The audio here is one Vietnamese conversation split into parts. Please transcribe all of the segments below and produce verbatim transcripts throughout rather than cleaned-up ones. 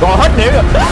Rồi hết hiểu rồi.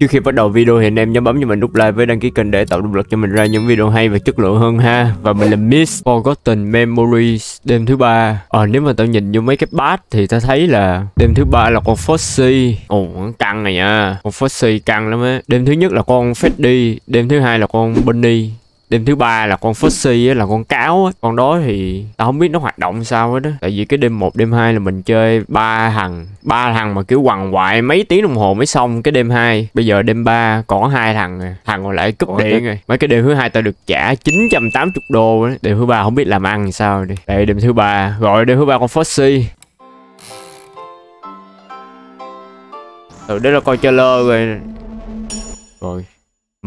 Trước khi bắt đầu video thì anh em nhớ bấm cho mình nút like với đăng ký kênh để tạo động lực cho mình ra những video hay và chất lượng hơn ha. Và mình là Miss Forgotten Memories đêm thứ ba. Ờ à, nếu mà tao nhìn vô mấy cái bát thì tao thấy là đêm thứ ba là con Foxy. Ồ căng này nha. Con Foxy căng lắm á. Đêm thứ nhất là con Freddy, đêm thứ hai là con Binny, đêm thứ ba là con Fussy á, là con cáo á. Con đó thì tao không biết nó hoạt động sao hết á. Tại vì cái đêm một, đêm hai là mình chơi ba thằng ba thằng mà kiểu quằn quại mấy tiếng đồng hồ mới xong cái đêm hai. Bây giờ đêm ba có hai thằng rồi, thằng còn lại cúp điện rồi. Mấy cái đêm thứ hai tao được trả chín trăm tám mươi đô á. Đêm thứ ba không biết làm ăn sao đi. Đây đêm thứ ba, gọi đêm thứ ba con Fussy. Ừ đó là coi chơi lơ rồi. Rồi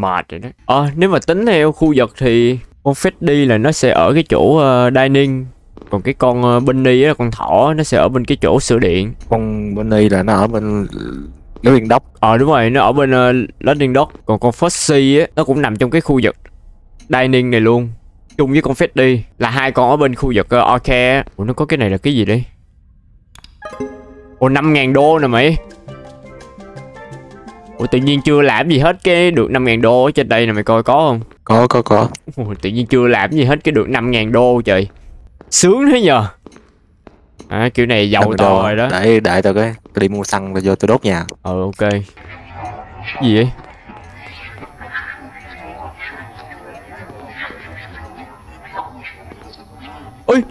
mệt rồi đó. Ờ à, nếu mà tính theo khu vực thì con Freddy là nó sẽ ở cái chỗ uh, dining, còn cái con uh, Binny là con thỏ, nó sẽ ở bên cái chỗ sửa điện. Con Binny là nó ở bên Landing Dock. Ờ đúng rồi, nó ở bên uh, Landing Dock. Còn con Foxy á, nó cũng nằm trong cái khu vực dining này luôn, chung với con Freddy, là hai con ở bên khu vực uh, arcade. Ủa nó có cái này là cái gì đây? Ủa năm ngàn đô nè mày. Ủa tự nhiên chưa làm gì hết cái được năm ngàn đô ở trên đây nè mày, coi có không? Có có có. Ủa tự nhiên chưa làm gì hết cái được năm ngàn đô trời. Sướng thế nhờ. À kiểu này giàu to rồi đó. Để để tao cái đi mua xăng rồi vô tôi đốt nhà. Ờ ok. Gì vậy? Ôi.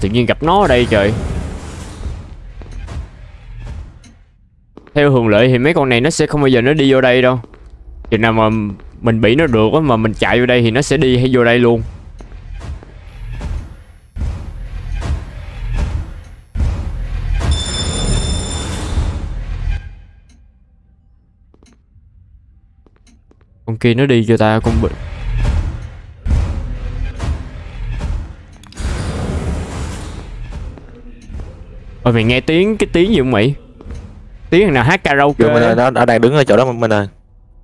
Tự nhiên gặp nó ở đây trời. Theo thường lệ thì mấy con này nó sẽ không bao giờ nó đi vô đây đâu. Chừng nào mà mình bị nó được á, mà mình chạy vô đây thì nó sẽ đi hay vô đây luôn. Con kia nó đi cho ta con bị. Ôi mày nghe tiếng, cái tiếng gì không mày? Tiếng thằng nào hát karaoke. Mình ơi, nó, nó đang đứng ở chỗ đó mình ơi.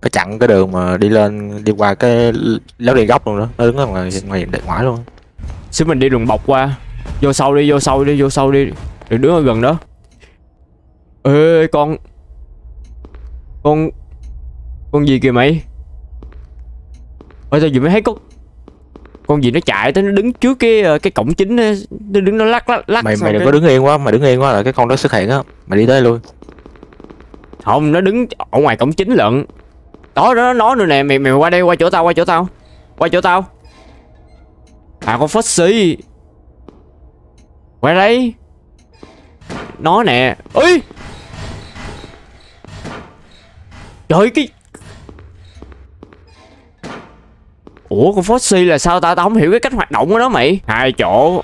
Nó chặn cái đường mà đi lên, đi qua cái lối đi góc luôn đó. Nó đứng ở ngoài, ngoài để ngoại luôn. Xíu mình đi đường bọc qua. Vô sau đi, vô sau đi, vô sau đi. Đừng đứng ở gần đó. Ê con. Con Con gì kìa mày? Ôi tao vừa mới thấy có con gì nó chạy tới, nó đứng trước cái cái cổng chính, nó đứng nó lắc lắc lắc. Mày mày đừng cái... có đứng yên quá, mày đứng yên quá là cái con đó xuất hiện á, mày đi tới lui. Không, nó đứng ở ngoài cổng chính lận. Đó đó nó nói nữa nè, mày mày qua đây, qua chỗ tao, qua chỗ tao. Qua chỗ tao. À con Foxy. Qua đây. Nó nè. Ui. Trời cái. Ủa con Foxy là sao ta? Tao không hiểu cái cách hoạt động của nó mày. Hai chỗ,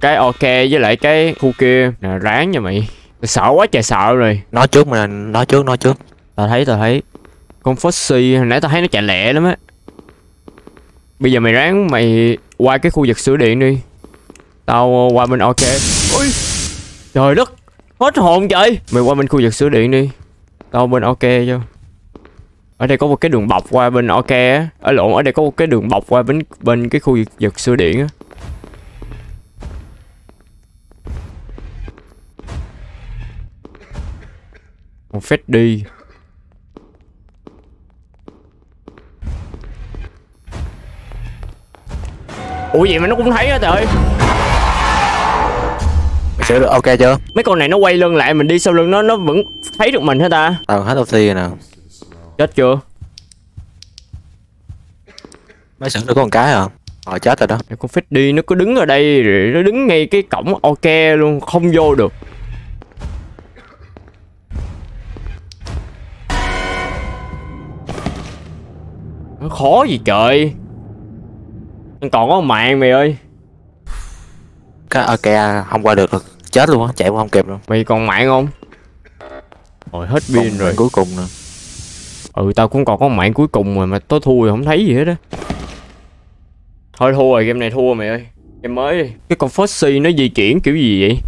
cái ok với lại cái khu kia nè, ráng nha mày. Tao sợ quá trời sợ rồi. Nói trước mà, nói trước, nói trước. Tao thấy, tao thấy con Foxy hồi nãy tao thấy nó chạy lẹ lắm á. Bây giờ mày ráng mày qua cái khu vực sửa điện đi. Tao qua bên ok. Ui. Trời đất, hết hồn trời. Mày qua bên khu vực sửa điện đi. Tao bên ok cho. Ở đây có một cái đường bọc qua bên ok á. Ở lộn, ở đây có một cái đường bọc qua bên bên cái khu vực sửa điện á. Con Freddy. Ủa vậy mà nó cũng thấy á trời. Mày sửa được ok chưa? Mấy con này nó quay lưng lại, mình đi sau lưng nó, nó vẫn thấy được mình hả ta? Tao hết oxy rồi nè. Chết chưa? Mới sẵn được có một cái à? Ờ chết rồi đó. Con Freddy nó cứ đứng ở đây, nó đứng ngay cái cổng ok luôn, không vô được. Nó khó gì trời. Anh còn có mạng mày ơi. Cái ok không qua được rồi. Chết luôn á, chạy cũng không kịp luôn. Mày còn mạng không? Rồi hết pin rồi. Cuối cùng nè. Ừ tao cũng còn có mạng cuối cùng rồi mà tao thua rồi, không thấy gì hết á. Thôi thua rồi, game này thua mày ơi. Game mới đi. Cái con Foxy nó di chuyển kiểu gì vậy?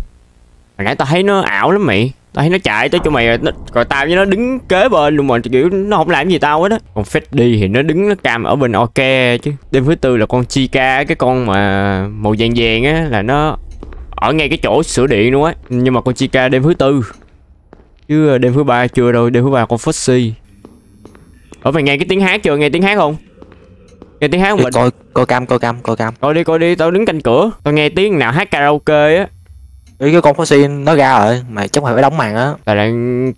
Hồi nãy tao thấy nó ảo lắm mày. Tao thấy nó chạy tới chỗ mày rồi, nó, rồi tao với nó đứng kế bên luôn mà kiểu nó không làm gì tao hết á. Còn Freddy thì nó đứng nó cam ở bên ok chứ. Đêm thứ tư là con Chica, cái con mà màu vàng vàng á, là nó ở ngay cái chỗ sửa điện luôn á. Nhưng mà con Chica đêm thứ tư, chứ đêm thứ ba chưa đâu. Đêm thứ ba con Foxy. Ở mày nghe cái tiếng hát chưa? Nghe tiếng hát không? Nghe tiếng hát không? Mình coi coi cam coi cam coi cam coi đi coi đi. Tao đứng canh cửa, tao nghe tiếng nào hát karaoke á. Cái con Foxy nó ra rồi mà chắc mày phải đóng màn á. Tại là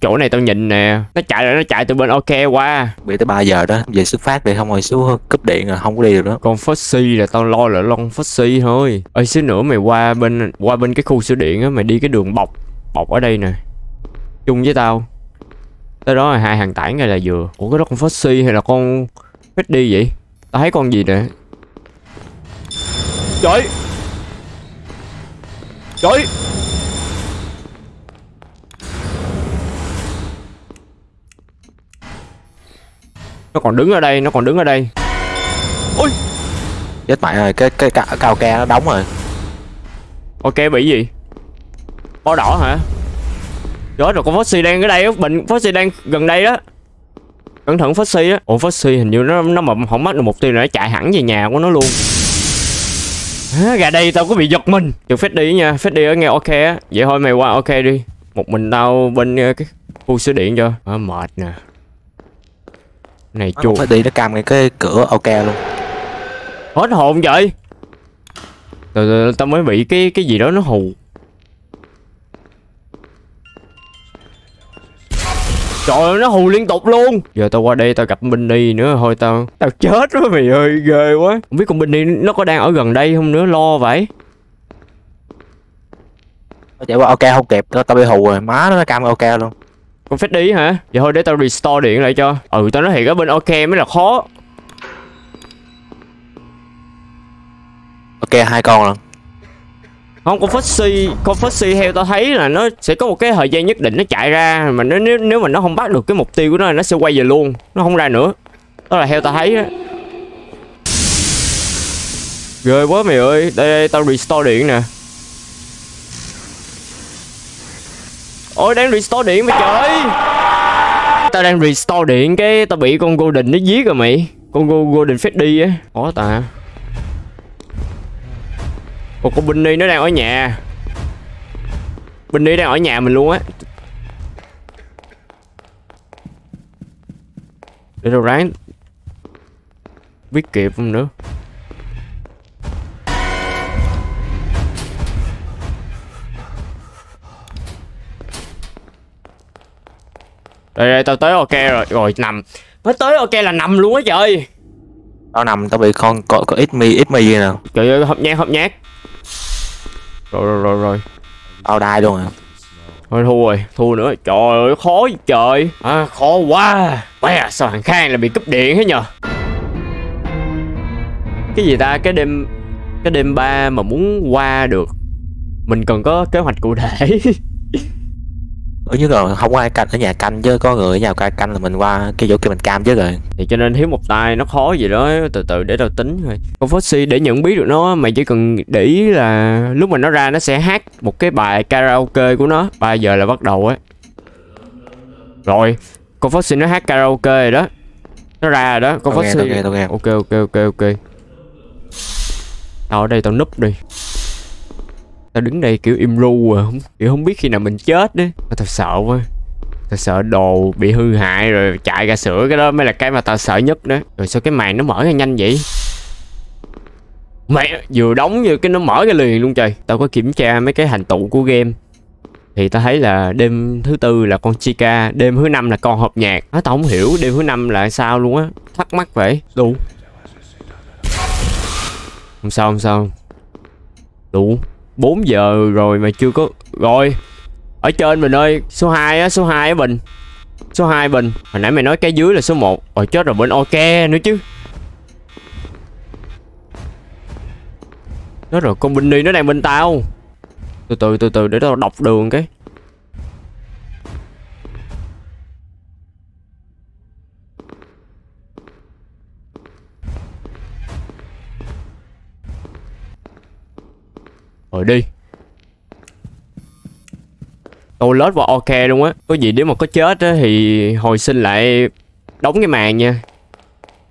chỗ này tao nhìn nè, nó chạy rồi, nó chạy từ bên ok qua bị tới ba giờ đó, về xuất phát để không hồi xuống cúp điện rồi không có đi được đó. Con Foxy là tao lo là lon Foxy thôi. Ơi xíu nữa mày qua bên qua bên cái khu sửa điện á, mày đi cái đường bọc bọc ở đây nè, chung với tao tới đó là hai hàng tảng này là vừa. Ủa cái đó con Foxy hay là con Freddy vậy? Tao thấy con gì nè. Trời trời nó còn đứng ở đây, nó còn đứng ở đây. Ui chết mẹ rồi, cái cái cao ca nó đóng rồi. Ok bị gì? Bó đỏ hả? Chết rồi, con Foxy đang ở đây á, bệnh Foxy đang gần đây đó. Cẩn thận Foxy á. Ủa Foxy hình như nó nó mà không mắc được mục tiêu là nó chạy hẳn về nhà của nó luôn. À, gà đây tao có bị giật mình. Trừ Freddy nha, Freddy ở nghe ok á. Vậy thôi mày qua ok đi. Một mình tao bên cái khu sửa điện cho. À, mệt nè. Này chuột Freddy nó cam ngay cái cửa ok luôn. Hết hồn vậy. Tao tao mới bị cái cái gì đó nó hù. Trời ơi nó hù liên tục luôn. Giờ tao qua đây tao gặp Binny nữa thôi tao. Tao chết quá mày ơi, ghê quá. Không biết con Binny nó có đang ở gần đây không nữa, lo vậy. Tao chạy qua ok không kịp, tao bị hù rồi, má nó cam ok luôn. Con Freddy hả? Vậy thôi để tao restore điện lại cho. Ừ tao nói thiệt ở bên ok mới là khó. Ok hai con rồi. Không, con Foxy, con Foxy theo tao thấy là nó sẽ có một cái thời gian nhất định nó chạy ra mà nó, nếu nếu mà nó không bắt được cái mục tiêu của nó là nó sẽ quay về luôn, nó không ra nữa. Đó là theo tao thấy đó. Ghê quá mày ơi, đây, đây tao restore điện nè. Ôi đang restore điện mày trời. Tao đang restore điện cái tao bị con Golden nó giết rồi mày. Con Golden Freddy á. Khó tà. Ủa, con Binny nó đang ở nhà. Binny đang ở nhà mình luôn á. Để tao ráng biết kịp không nữa. Đây đây tao tới ok rồi. Rồi nằm. Mới tới ok là nằm luôn á trời. Tao nằm tao bị con có có ít mi ít mi gì nè. Trời ơi hộp nhát hộp nhát. Rồi rồi rồi rồi. Tao đai luôn à. Thôi thua rồi, thua nữa. Trời ơi khó trời. À khó quá. Mẹ sao thằng Khang là bị cúp điện hết nhờ. Cái gì ta, cái đêm cái đêm ba mà muốn qua được mình cần có kế hoạch cụ thể. Ừ chứ rồi không có ai canh ở nhà canh chứ, có người ở nhà canh là mình qua cái chỗ kia mình cam chứ rồi. Thì cho nên thiếu một tay nó khó gì đó, từ từ để tao tính thôi. Con Foxy để nhận biết được nó mày chỉ cần để ý là lúc mà nó ra nó sẽ hát một cái bài karaoke của nó. ba giờ là bắt đầu á. Rồi, con Foxy nó hát karaoke rồi đó. Nó ra rồi đó, con Foxy. Tao nghe, tao nghe. Ok ok ok ok. Tao ở đây tao núp đi. Tao đứng đây kiểu im ru à, không, kiểu không biết khi nào mình chết đấy. Tao sợ quá. Tao sợ đồ bị hư hại rồi chạy ra sửa, cái đó mới là cái mà tao sợ nhất đó. Rồi sao cái màn nó mở ra nhanh vậy? Mẹ vừa đóng như cái nó mở ra liền luôn trời. Tao có kiểm tra mấy cái thành tựu của game. Thì tao thấy là đêm thứ tư là con Chica, đêm thứ năm là con hộp nhạc. Á tao không hiểu đêm thứ năm là sao luôn á, thắc mắc vậy. Đủ. Không sao không sao. Đủ. bốn giờ rồi mà chưa có. Rồi. Ở trên mình ơi, số hai á, số hai á Bình. Số hai Bình. Hồi nãy mày nói cái dưới là số một. Rồi chết rồi bên ok nữa chứ. Chết rồi con Binny nó đang bên tao. Từ từ từ từ để tao đọc đường cái. Rồi đi. toilet và ok luôn á. Có gì nếu mà có chết á thì hồi sinh lại đóng cái màn nha.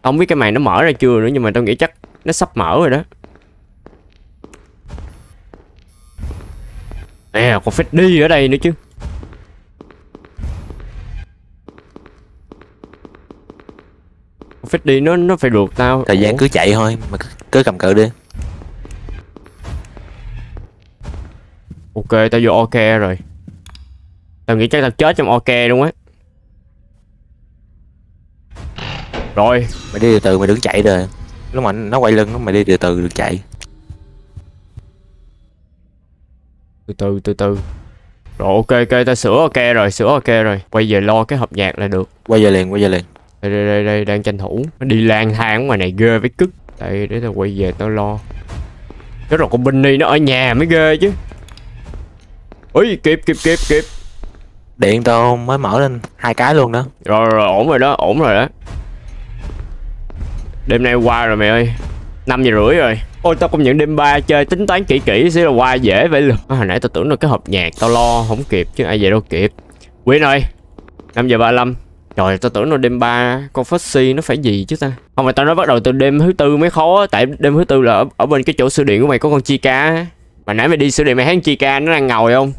Không biết cái màn nó mở ra chưa nữa, nhưng mà tao nghĩ chắc nó sắp mở rồi đó. Nè, còn Freddy ở đây nữa chứ. Freddy nó nó phải được tao. Thời gian cứ chạy thôi, mà cứ cầm cự đi. Ok, tao vô ok rồi. Tao nghĩ chắc tao chết trong ok luôn á. Rồi, mày đi từ từ, mày đứng chạy rồi. Lúc mà nó quay lưng, mày đi từ từ được chạy. Từ từ, từ từ. Rồi ok, ok, tao sửa ok rồi, sửa ok rồi. Quay về lo cái hộp nhạc là được. Quay về liền, quay về liền. Đây, đây, đây, đây đang tranh thủ. Nó đi lang thang ngoài này ghê với cứt. Đây, để tao quay về tao lo. Chứ rồi con Binny nó ở nhà mới ghê chứ. Úi, kịp, kịp, kịp, kịp. Điện tao mới mở lên hai cái luôn đó. Rồi, rồi, ổn rồi đó, ổn rồi đó. Đêm nay qua rồi mày ơi, năm giờ rưỡi rồi. Ôi tao công nhận đêm ba chơi tính toán kỹ kỹ sẽ là qua dễ vậy luôn. À, hồi nãy tao tưởng là cái hộp nhạc tao lo không kịp chứ ai vậy đâu kịp. Quyên ơi, năm giờ ba mươi lăm. Trời, tao tưởng là đêm ba con Foxy nó phải gì chứ ta. Không phải, tao nói bắt đầu từ đêm thứ tư mới khó. Tại đêm thứ tư là ở, ở bên cái chỗ sửa điện của mày có con Chica. Mà nãy mày đi sửa điện mày thấy con Chica nó đang ngồi không?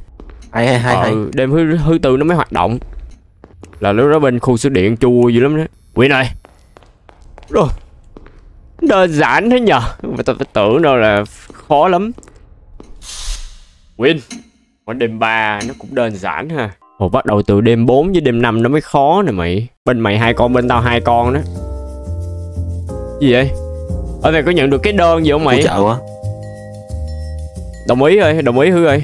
Hay hay hay. Ờ, đêm thứ, thứ tư nó mới hoạt động. Là lúc đó bên khu sửa điện chua dữ lắm đó. Quyên ơi. Rồi. Đơn giản thế nhờ, mà tao tưởng đâu là khó lắm. Win. Ở đêm ba nó cũng đơn giản ha. Ồ, bắt đầu từ đêm bốn với đêm năm nó mới khó nè mày. Bên mày hai con, bên tao hai con đó. Gì vậy? Ở mày có nhận được cái đơn gì không mày? Chợ quá. Đồng ý ơi, đồng ý Hứa ơi.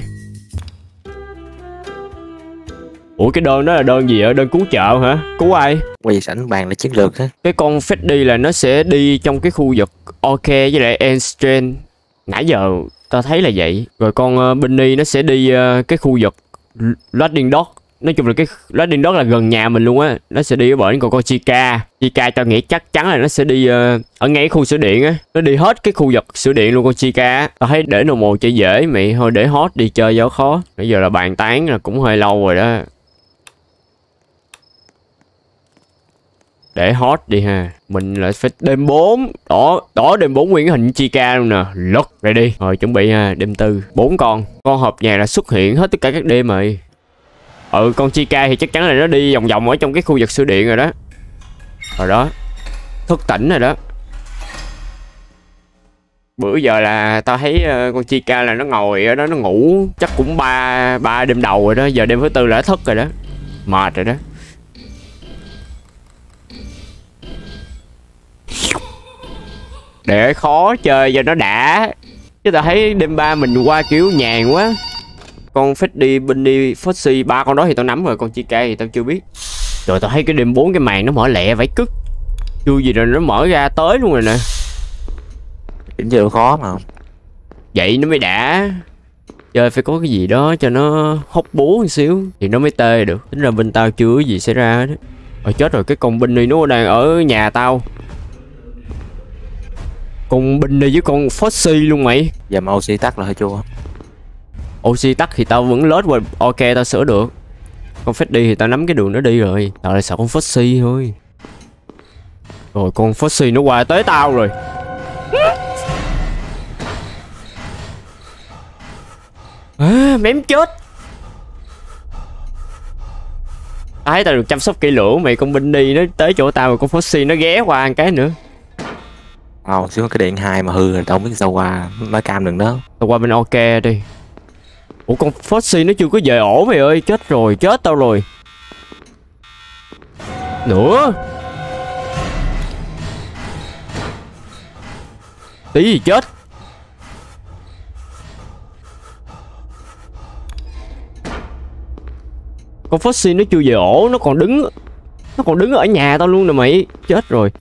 Ủa cái đơn đó là đơn gì vậy? Đơn cứu chợ hả? Cứu ai? Quay sẵn bàn là chiến lược hết. Cái con Freddy là nó sẽ đi trong cái khu vực ok với lại Einstein. Nãy giờ tao thấy là vậy. Rồi con uh, Binny nó sẽ đi uh, cái khu vực Loading Dock. Nói chung là cái Loading Dock là gần nhà mình luôn á. Nó sẽ đi ở bển. Còn con Chica, Chica tao nghĩ chắc chắn là nó sẽ đi uh, ở ngay khu sửa điện á. Nó đi hết cái khu vực sửa điện luôn con Chica. Tao thấy để normal chơi dễ mày, thôi để hot đi chơi gió khó. Nãy giờ là bàn tán là cũng hơi lâu rồi đó. Để hot đi ha. Mình lại phải đêm bốn. Đó, đó đêm bốn nguyên cái hình Chica luôn nè. Lật ra đi. Rồi chuẩn bị ha, đêm tư. Bốn con. Con hộp nhà là xuất hiện hết tất cả các đêm rồi. Ừ, con Chica thì chắc chắn là nó đi vòng vòng ở trong cái khu vực sửa điện rồi đó. Rồi đó. Thức tỉnh rồi đó. Bữa giờ là tao thấy con Chica là nó ngồi ở đó nó ngủ. Chắc cũng ba, ba đêm đầu rồi đó. Giờ đêm thứ tư là thức rồi đó. Mệt rồi đó. Để khó chơi cho nó đã. Chứ tao thấy đêm ba mình qua kiểu nhàn quá. Con Freddy, Binny, Foxy, ba con đó thì tao nắm rồi. Con Chica thì tao chưa biết. Rồi tao thấy cái đêm bốn cái màn nó mở lẹ vậy cứt. Chưa gì rồi nó mở ra tới luôn rồi nè. Đến giờ khó mà. Vậy nó mới đã. Chơi phải có cái gì đó cho nó hóc búa một xíu thì nó mới tê được. Tính ra bên tao chưa có gì xảy ra đó. Ờ chết rồi, cái con Binny nó đang ở nhà tao. Con Binny với con Foxy luôn mày. Giờ mà oxy tắt là hơi chua. Oxy tắt thì tao vẫn lết qua ok tao sửa được. Con Freddy thì tao nắm cái đường nó đi rồi. Tao lại sợ con Foxy thôi. Rồi con Foxy nó qua tới tao rồi. À, mém chết. Tao thấy tao được chăm sóc kỹ lưỡng mày. Con Binny nó tới chỗ tao rồi con Foxy nó ghé qua một cái nữa. Ồ, oh, xíu cái điện hai mà hư rồi, tao không biết sao qua, nói cam đừng đó. Tao qua bên ok đi. Ủa con Foxy nó chưa có về ổ mày ơi, chết rồi, chết tao rồi. Nữa. Tí gì chết. Con Foxy nó chưa về ổ, nó còn đứng nó còn đứng ở nhà tao luôn nè mày, chết rồi.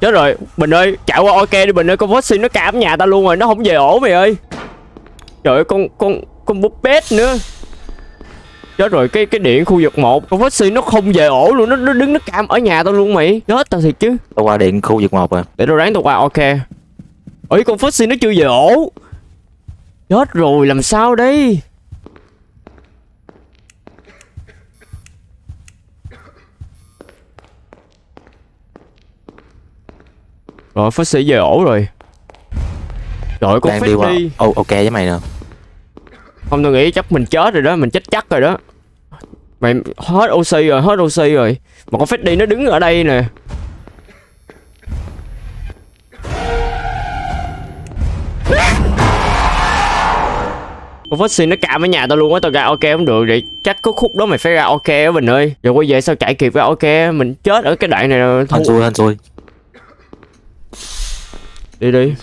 Chết rồi, Bình ơi, chạy qua ok đi Bình ơi, con Foxy nó cạp nhà tao luôn rồi, nó không về ổ mày ơi. Trời ơi, con con con búp bét nữa. Chết rồi, cái cái điện khu vực một con Foxy nó không về ổ luôn, nó nó đứng nó cam ở nhà tao luôn mày. Chết tao thiệt chứ. Tao qua điện khu vực một rồi. Để tao ráng tao qua. Ok. Ôi con Foxy nó chưa về ổ. Chết rồi, làm sao đây? Rồi Foxy về ổ rồi. Rồi con Freddy đi. Ồ, ok với mày nè. Không, tôi nghĩ chắc mình chết rồi đó, mình chết chắc rồi đó. Mày hết oxy rồi, hết oxy rồi. Mà con Freddy nó đứng ở đây nè. Con Foxy nó cạm ở nhà tao luôn á, tao ra ok không được vậy. Chắc có khúc đó mày phải ra ok á Bình ơi. Rồi quay về sao chạy kịp ra ok, mình chết ở cái đoạn này rồi. Anh xui, anh xui. Đi đi.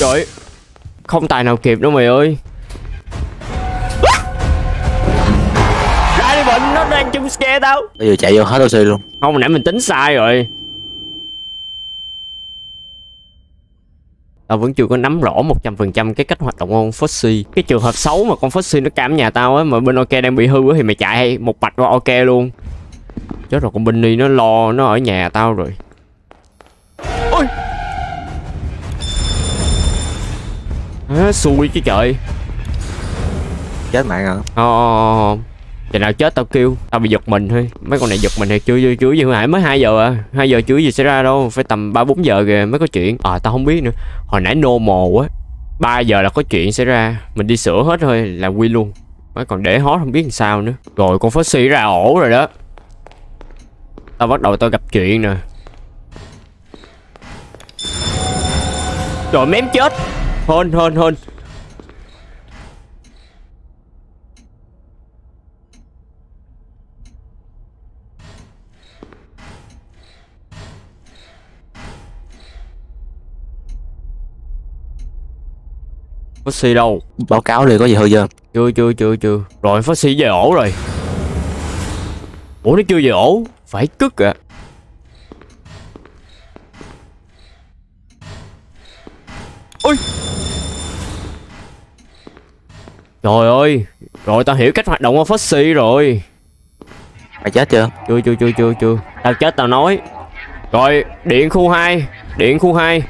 Trời, không tài nào kịp đâu mày ơi. À! Ra đi Bình, nó đang chung scare tao. Bây giờ chạy vô hết oxy luôn. Không, hồi nãy mình tính sai rồi. Tao vẫn chưa có nắm rõ một trăm phần trăm cái cách hoạt động của con Foxy. Cái trường hợp xấu mà con Foxy nó cam nhà tao á, mà bên ok đang bị hư á thì mày chạy hay một bạch qua ok luôn. Chết rồi, con Binny nó lo, nó ở nhà tao rồi. Ôi à, xui chứ trời. Chết mạng hả? Ồ oh, chừng nào chết tao kêu. Tao bị giật mình thôi. Mấy con này giật mình thì chưa chưa chưa gì hồi nãy mới hai giờ à. Hai giờ chưa gì xảy ra đâu. Phải tầm ba bốn giờ kìa mới có chuyện. Ờ à, tao không biết nữa. Hồi nãy normal á ba giờ là có chuyện xảy ra. Mình đi sửa hết thôi là quy luôn. Mấy còn để hot không biết làm sao nữa. Rồi con Foxy ra ổ rồi đó. Tao bắt đầu tao gặp chuyện nè. Rồi mém chết. Hên hên hên. Foxy đâu? Báo cáo liền, có gì hư chưa? Chưa chưa chưa chưa. Rồi Foxy về ổ rồi. Ủa nó chưa về ổ? Phải cứt à. Ôi. Trời ơi. Rồi tao hiểu cách hoạt động của Foxy rồi. Mày chết chưa? Chưa chưa chưa chưa chưa. Tao chết tao nói. Rồi điện khu hai. Điện khu hai.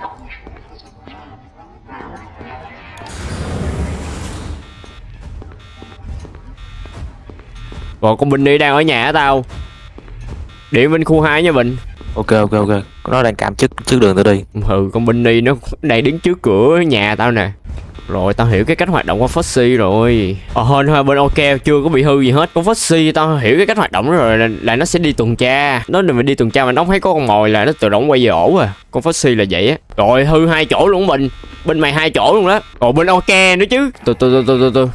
Rồi con Binny đang ở nhà tao. Điện bên khu hai nha Bình. Ok ok ok. Nó đang cạm trước trước đường tao đi. Ừ, con Binny nó đang đứng trước cửa nhà tao nè. Rồi tao hiểu cái cách hoạt động của Foxy rồi. Ờ hên thôi bên ok chưa có bị hư gì hết. Con Foxy tao hiểu cái cách hoạt động rồi là, là nó sẽ đi tuần tra. Nó là mình đi tuần tra mà nó không thấy có con mồi là nó tự động quay về ổ à. Con Foxy là vậy á. Rồi hư hai chỗ luôn Bình. Bên mày hai chỗ luôn đó. Còn bên ok nữa chứ. Từ từ từ từ từ.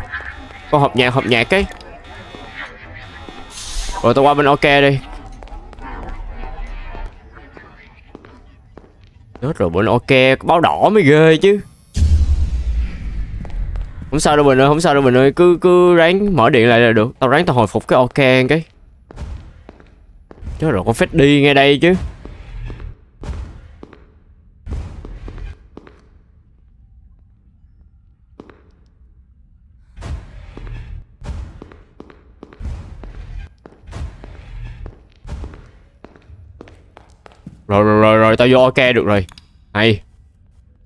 Con hộp nhạc hộp nhạc cái. Rồi tao qua bên ok đi. Chết rồi bên ok báo đỏ mới ghê chứ. Không sao đâu Bình ơi, không sao đâu Bình ơi, cứ cứ ráng mở điện lại là được. Tao ráng tao hồi phục cái ok cái. Chết rồi con Freddy ngay đây chứ. Rồi, rồi rồi rồi tao vô ok được rồi. Hay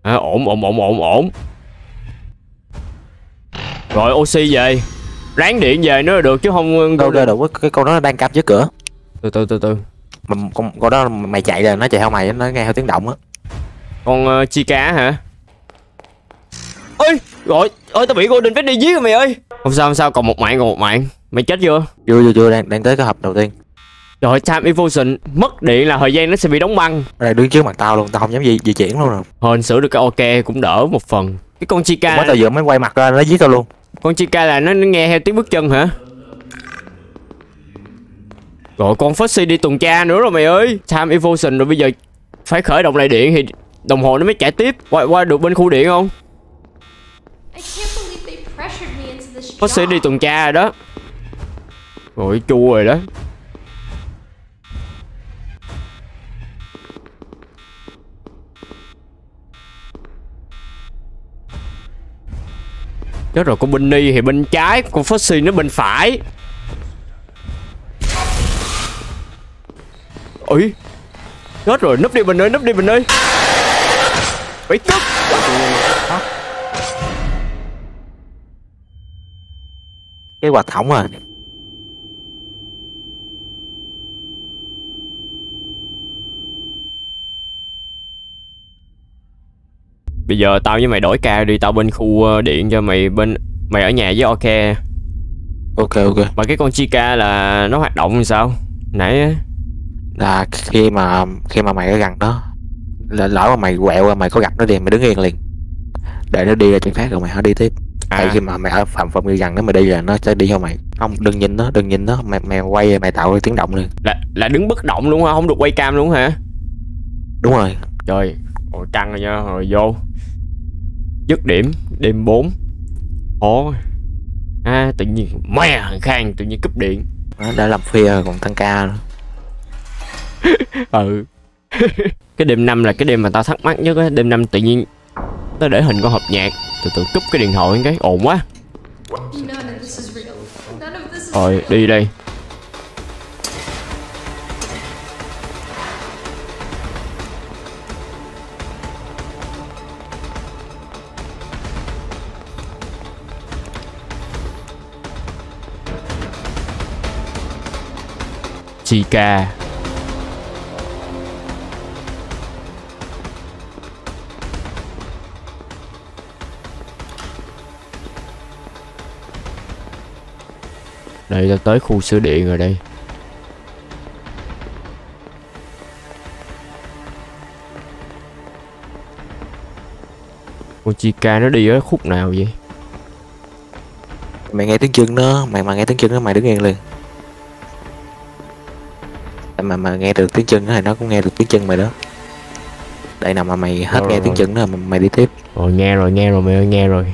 à, ổn ổn ổn ổn ổn. Rồi oxy về. Ráng điện về nữa là được chứ không. Đâu đâu đâu, cái con đó đang cặp dưới cửa. Từ từ từ từ. Mà, con, con đó mày chạy là nó chạy theo mày, nó nghe theo tiếng động á. Con uh, Chica hả? Ôi rồi, ôi tao bị Golden Freddy giết rồi mày ơi. Không sao không sao, còn một mạng còn một mạng. Mày chết chưa? Chưa chưa chưa, đang đang tới cái hộp đầu tiên. Rồi time evolution mất điện là thời gian nó sẽ bị đóng băng. Đây đứng trước mặt tao luôn, tao không dám di di chuyển luôn rồi. Hên sửa được cái ok cũng đỡ một phần. Cái con Chica. Quá tao vừa mới quay mặt ra nó giết tao luôn. Con Chica là nó, nó nghe theo tiếng bước chân hả? Rồi con Foxy đi tuần tra nữa rồi mày ơi. Time evolution rồi bây giờ phải khởi động lại điện thì đồng hồ nó mới chạy tiếp. Qua qua được bên khu điện không? Foxy đi tuần tra rồi đó. Rồi chua rồi đó. Đó rồi, con Binny thì bên trái, con Foxy nó bên phải. Ui, hết rồi, núp đi mình ơi, núp đi mình ơi. Bị cướp. Cái quạt thỏng à. Bây giờ tao với mày đổi ca đi, tao bên khu điện cho mày, bên mày ở nhà với OK. Ok ok. Mà cái con Chica là nó hoạt động sao? Nãy là khi mà khi mà mày ở gần đó, lỡ mà mày quẹo qua mày có gặp nó đi, mày đứng yên liền để nó đi ra chuyện khác rồi mày hãy đi tiếp. À. Tại khi mà mày ở phạm phạm người gần nó mày đi là nó sẽ đi theo mày. Không, đừng nhìn nó, đừng nhìn nó, mày mày quay mày tạo tiếng động liền. Là là đứng bất động luôn hả? Không được quay cam luôn hả? Đúng rồi. Trời, hồi căng rồi nha, rồi vô. Dứt điểm, đêm bốn. Ồ. À, tự nhiên mẹ Khang tự nhiên cúp điện. Nó đã làm phê rồi còn tăng ca nữa. Ừ. Cái đêm năm là cái đêm mà tao thắc mắc nhất á. Đêm năm tự nhiên nó để hình con hộp nhạc, từ từ cúp cái điện thoại cái ồn quá. Rồi đi đây. Chica. Đây là tới khu sửa điện rồi đây. Con Chica nó đi ở khúc nào vậy? Mày nghe tiếng chân nó, mày mà nghe tiếng chân nó mày đứng yên liền. Mà mà nghe được tiếng chân nó thì nó cũng nghe được tiếng chân mày đó. Đây nào mà mày hết rồi, nghe rồi. Tiếng chân nó mà mày đi tiếp. Rồi nghe rồi, nghe rồi mày ơi, nghe rồi.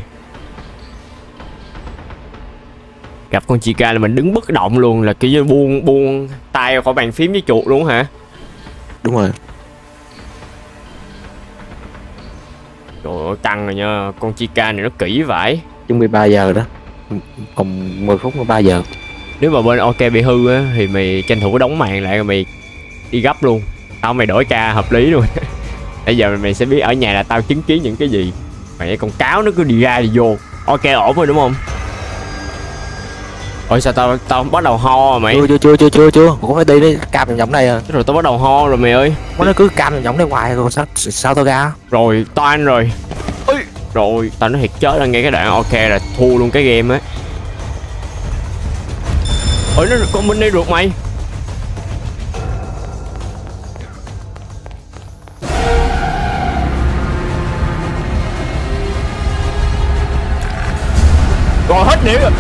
Gặp con Chica là mình đứng bất động luôn, là kiểu như buông buông tay khỏi bàn phím với chuột luôn hả? Đúng rồi. Trời ơi căng rồi nha, con Chica này nó kỹ vãi. Chuẩn bị ba giờ rồi đó. Còn mười phút mới ba giờ. Nếu mà bên OK bị hư á thì mày tranh thủ đóng màn lại rồi mày đi gấp luôn. Tao mày đổi ca hợp lý luôn. Bây giờ mày sẽ biết ở nhà là tao chứng kiến những cái gì. Mày con cáo nó cứ đi ra đi vô. OK ổn rồi đúng không? Ôi sao tao tao bắt đầu ho rồi mày? Chưa chưa chưa chưa chưa chưa, cũng phải đi đi, cam nhầm nhầm này à. Rồi tao bắt đầu ho rồi mày ơi. Nó cứ cam nhầm nhầm đây hoài rồi sao sao tao ra? Rồi toan rồi. Ui, rồi tao nó thiệt chết là ngay cái đoạn OK là thua luôn cái game á. Ôi nó con Binny ruột mày. Rồi hết điểm rồi.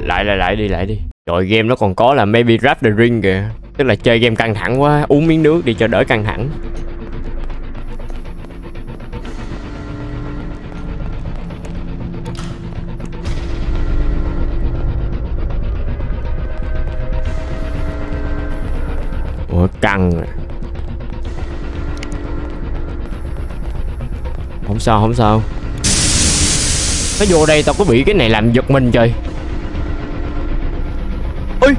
Lại lại lại đi lại đi. Rồi game nó còn có là maybe wrap the ring kìa. Tức là chơi game căng thẳng quá, uống miếng nước đi cho đỡ căng thẳng. Ủa căng à. Không sao không sao. Nó vô đây tao có bị cái này làm giật mình trời. Ui.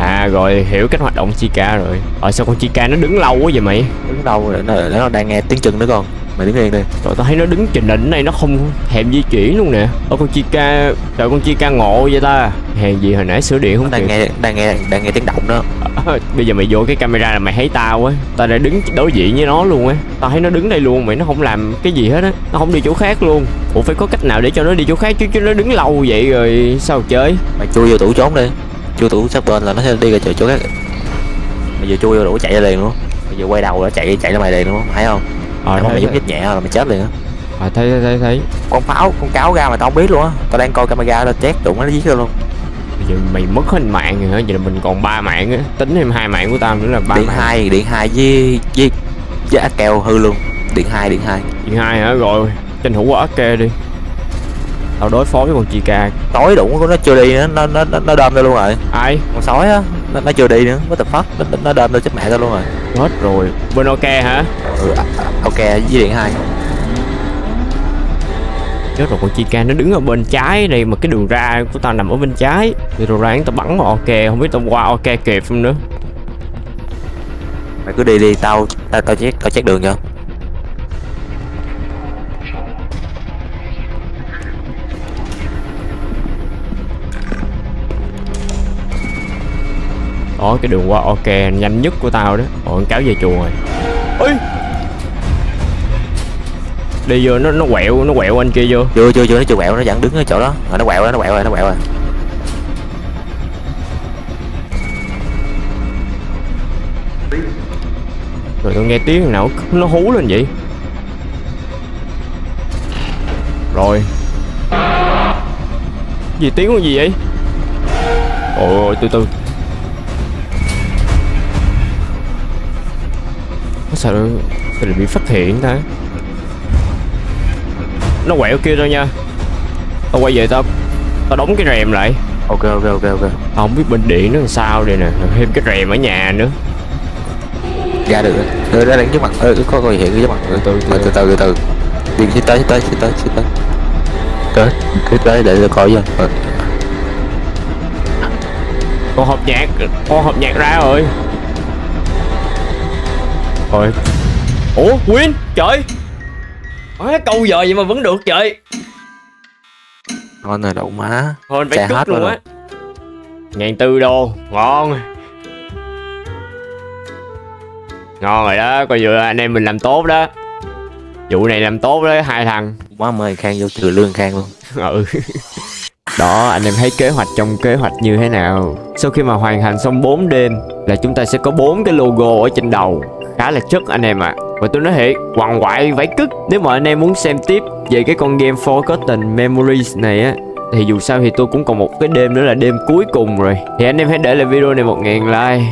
À rồi hiểu cách hoạt động Chica rồi. Ờ sao con Chica nó đứng lâu quá vậy mày? Đứng lâu rồi, nó, nó đang nghe tiếng chân nữa con. Mày đứng yên đi. Trời tao thấy nó đứng trình đỉnh này nó không thèm di chuyển luôn nè. Ôi con Chica, trời con Chica ngộ vậy ta. Hèn gì hồi nãy sửa điện không đang kịp. Nghe đang nghe đang nghe tiếng động đó. À, bây giờ mày vô cái camera là mày thấy tao á. Tao đã đứng đối diện với nó luôn á. Tao thấy nó đứng đây luôn mày, nó không làm cái gì hết á. Nó không đi chỗ khác luôn. Ủa phải có cách nào để cho nó đi chỗ khác chứ chứ nó đứng lâu vậy rồi sao chơi? Mày chui vô tủ trốn đi. Chui tủ sát bên là nó sẽ đi ra chỗ khác. Mày vừa chui vô đủ chạy ra liền luôn. Mày vừa quay đầu nó chạy chạy ra mày liền luôn, thấy không? Ờ nó mày giúp nhẹ là mày chết liền á. À, thấy thấy thấy. Con pháo, con cáo ra mà tao không biết luôn á. Tao đang coi camera là chết đụng nó giết tao luôn. Giờ mày mất hết mạng rồi hả? Vậy là mình còn ba mạng á, tính thêm hai mạng của tao nữa là ba. Điện hai, điện hai với với với ác kèo hư luôn. Điện hai, điện hai. Điện hai hả? Rồi, tranh thủ qua ác kê đi. Tao đối phó với con Chica tối đụng nó chưa đi nữa, nó nó nó đâm ra luôn rồi. Ai? Con sói á, nó, nó chưa đi nữa, what the fuck, nó nó đâm ra chết mẹ tao luôn rồi. Hết rồi. Bên ok hả? Ừ, ok với điện hai. Chết rồi, con Chica nó đứng ở bên trái này mà cái đường ra của tao nằm ở bên trái. Thì đồ ráng tao bắn mà ok, không biết tao qua ok kịp không nữa. Mày cứ đi đi, tao tao tao check tao check đường cho. Đó, cái đường qua ok nhanh nhất của tao đó. Ồ, con cáo về chuồng rồi. Ê! Đi vô, nó nó quẹo, nó quẹo anh kia vô. Chưa chưa chưa nó chưa quẹo, nó vẫn đứng ở chỗ đó. Rồi nó quẹo rồi, nó quẹo rồi, nó quẹo rồi. Rồi tôi nghe tiếng nào nó hú lên vậy. Rồi. Gì tiếng con gì vậy? Ôi từ từ. Nó sợ là bị phát hiện ta. Nó quẹo kia thôi nha. Tao quay về tao Tao đóng cái rèm lại. Ok ok ok ok tao không biết bên điện nó làm sao đây nè. Thêm cái rèm ở nhà nữa. Ra được rồi. Ra đằng trước mặt. Ơ có coi hiện trước mặt. Từ từ từ từ từ từ. Đi tới tới tới tới tới. Tới tới tới để tao coi vô. Con hộp nhạc. Con hộp nhạc ra rồi. Rồi. Ủa Win. Trời à, câu giờ vậy mà vẫn được trời. Ngon rồi đậu má. Thôi phải cút hết luôn á. Ngàn tư đô. Ngon. Ngon rồi đó. Coi vừa anh em mình làm tốt đó. Vụ này làm tốt đó hai thằng. Quá mời Khang vô trừ lương Khang luôn. Ừ. Đó, anh em thấy kế hoạch trong kế hoạch như thế nào? Sau khi mà hoàn thành xong bốn đêm là chúng ta sẽ có bốn cái logo ở trên đầu. Khá là chất anh em ạ. À. Và tôi nói thiệt, quằn quại vãi cứt. Nếu mà anh em muốn xem tiếp về cái con game Forgotten Memories này á, thì dù sao thì tôi cũng còn một cái đêm nữa là đêm cuối cùng rồi. Thì anh em hãy để lại video này một nghìn like,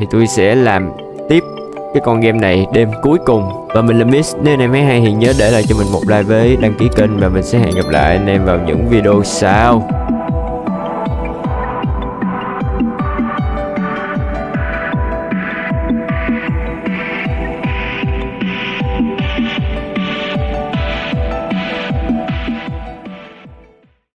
thì tôi sẽ làm tiếp cái con game này đêm cuối cùng. Và mình là Miss, nếu anh em thấy hay thì nhớ để lại cho mình một like với đăng ký kênh. Và mình sẽ hẹn gặp lại anh em vào những video sau.